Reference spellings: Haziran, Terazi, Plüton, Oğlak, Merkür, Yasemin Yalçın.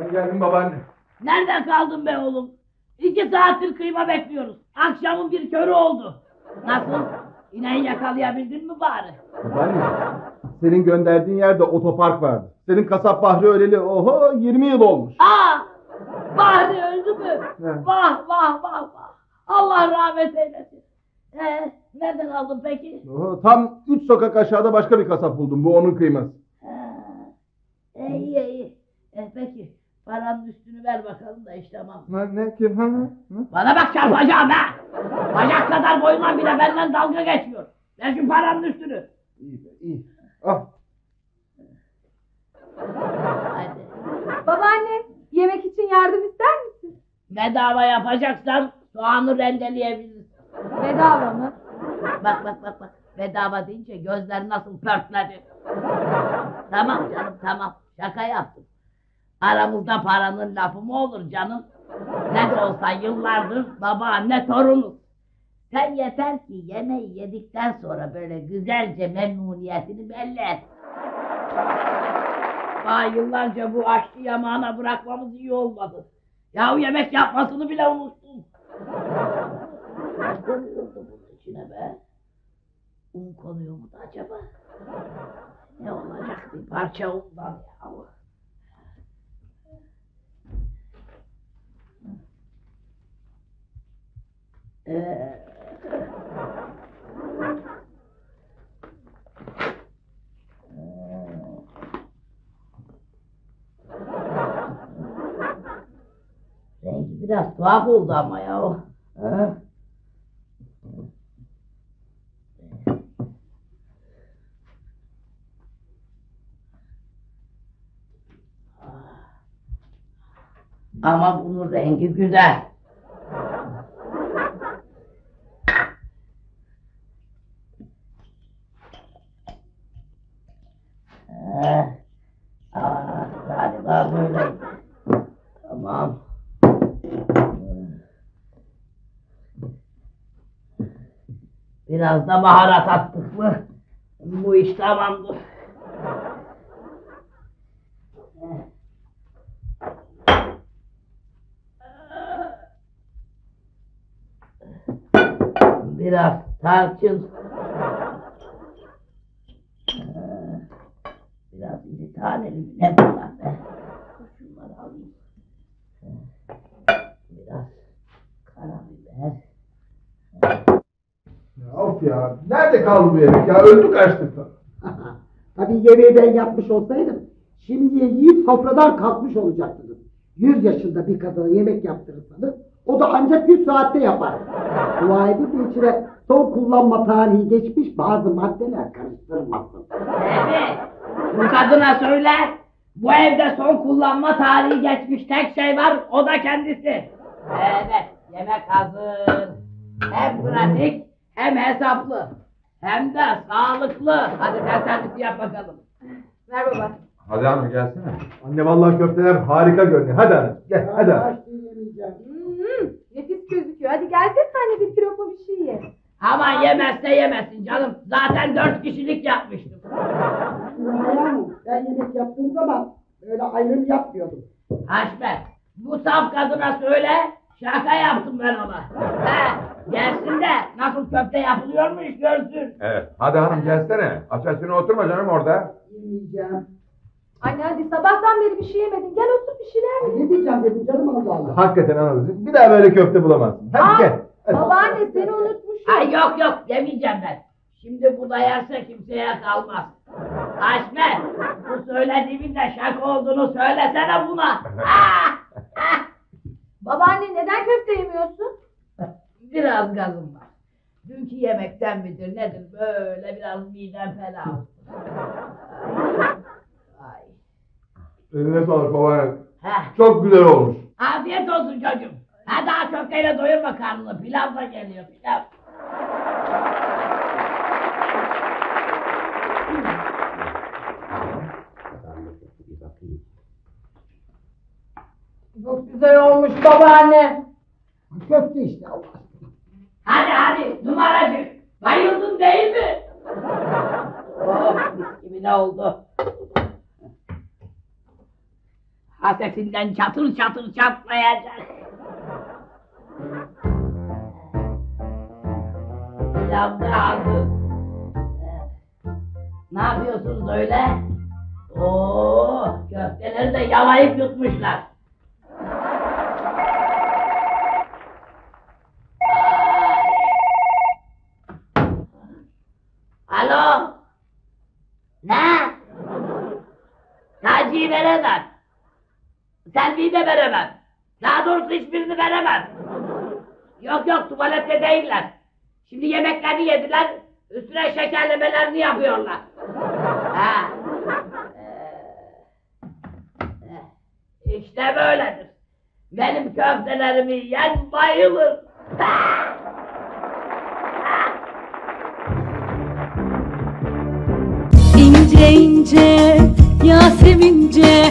Ben geldim babaanne. Nereden kaldın be oğlum? 2 saattir kıyma bekliyoruz. Akşamın bir körü oldu. Nasıl? İneği yakalayabildin mi bari? Babaanne, senin gönderdiğin yerde otopark vardı. Senin kasap Bahri öleli oho 20 yıl olmuş. Aa! Bahri öldü mü? He. Vah vah vah vah. Allah rahmet eylesin. Nereden aldın peki? Tam 3 sokak aşağıda başka bir kasap buldum. Bu onun kıyması. İyi iyi. Peki. Paranın üstünü ver bakalım da işte tamam. Ne kim? Bana bak çarpacağım ha. Bacak kadar boyundan bile benden dalga geçiyor. Ver şu paranın üstünü. İyi be iyi. Ah. Hadi. Babaanne yemek için yardım ister misin? Bedava yapacaksan soğanı rendeleyebilirsin. Bedava mı? Bak bak bak bak. Bedava deyince gözler nasıl pörtledi. Tamam canım tamam. Şaka yaptım. Aramızda paranın lafı mı olur canım? Ne de olsa yıllardır babaanne torunuz. Sen yeter ki yemeği yedikten sonra böyle güzelce memnuniyetini belli et. Daha yıllarca bu aşçı yamağına bırakmamız iyi olmadı. Yahu yemek yapmasını bile unuttum. Ne koyuyordu bunun içine be? Un konuyor mu da acaba? Ne olacak bir parça undan yahu? Rengi biraz tuhaf oldu ama yahu. Ama bunun rengi güzel. Galiba böyle. Tamam. Biraz da baharat attık mı? Bu iş tamamdır. Biraz tarçın. Biraz bir taneli ne bunlar be? Şunları alayım. Biraz karabiber. Ya of ya! Nerede kaldı bu yemek ya? Öldük açlıktan. Tabii yemeği ben yapmış olsaydım, şimdiye yiyip sofradan kalkmış olacaktınız. 100 yaşında bir kadına yemek yaptırırsanız, o da ancak 1 saatte yapar. Dua edip de içine son kullanma tarihi geçmiş bazı maddeler karıştırmasın. Evet, bu kadına söyler, bu evde son kullanma tarihi geçmiş tek şey var, o da kendisi. Evet, yemek hazır. Hem pratik, hem hesaplı, hem de sağlıklı. Hadi sen servisi yap bakalım. Ver baba. Hadi anne gelsene. Anne vallahi köfteler harika görünüyor. Hadi anne, gel hadi. Nefis gözüküyor. Hadi gelsene anne bir kilo bir şey ye. Ama yemezse yemesin canım. Zaten 4 kişilik yapmıştım. Ben yemek yaptığım zaman öyle ayrım yapmıyordum. Haşmet, bu saf kadına söyle, şaka yaptım ben ona. Gelsin de nasıl köfte yapılıyormuş görsün. Evet, hadi hanım gelsene. Açasına oturma canım orada. Yemeyeceğim. Anne hadi sabahtan beri bir şey yemedin. Gel otur bir şeyler ye. Ne diyeceğim dedim canım Allah Allah. Hakikaten anacığım. Bir daha böyle köfte bulamazsın. Hadi gel. Babaanne seni unutmuşum. Ay yok yok yemeyeceğim ben. Şimdi bu dayarsa kimseye kalmaz. Haşmet bu söylediğimin de şaka olduğunu söylesene buna. Babaanne neden köfte yemiyorsun? Biraz gazım var. Dünkü yemekten midir nedir böyle biraz midem fena oldu. Eline sağlık babaanne. Çok güzel olmuş. Afiyet olsun çocuğum. Ha daha köfteyle doyurma karnını. Pilav da geliyor pilav. Çok güzel olmuş babaanne. Köfte işte Allah aşkına. Hadi hadi numaracık. Bayıldın değil mi? Oh mis gibi ne oldu? Afesinden çatır çatır çatlayacak. Selamını aldım. Ne yapıyorsunuz öyle? Oo, köfteleri de yalayıp yutmuşlar. Alo? Ne? Taciyi veremem. Selvi'yi de veremem. Daha doğrusu hiçbirini veremem. Yok yok, tuvalette değiller. Şimdi yemeklerini yediler, üstüne şekerlemelerini yapıyorlar. Ha. İşte böyledir. Benim köftelerimi yiyen bayılır. İnce ince, Yasemince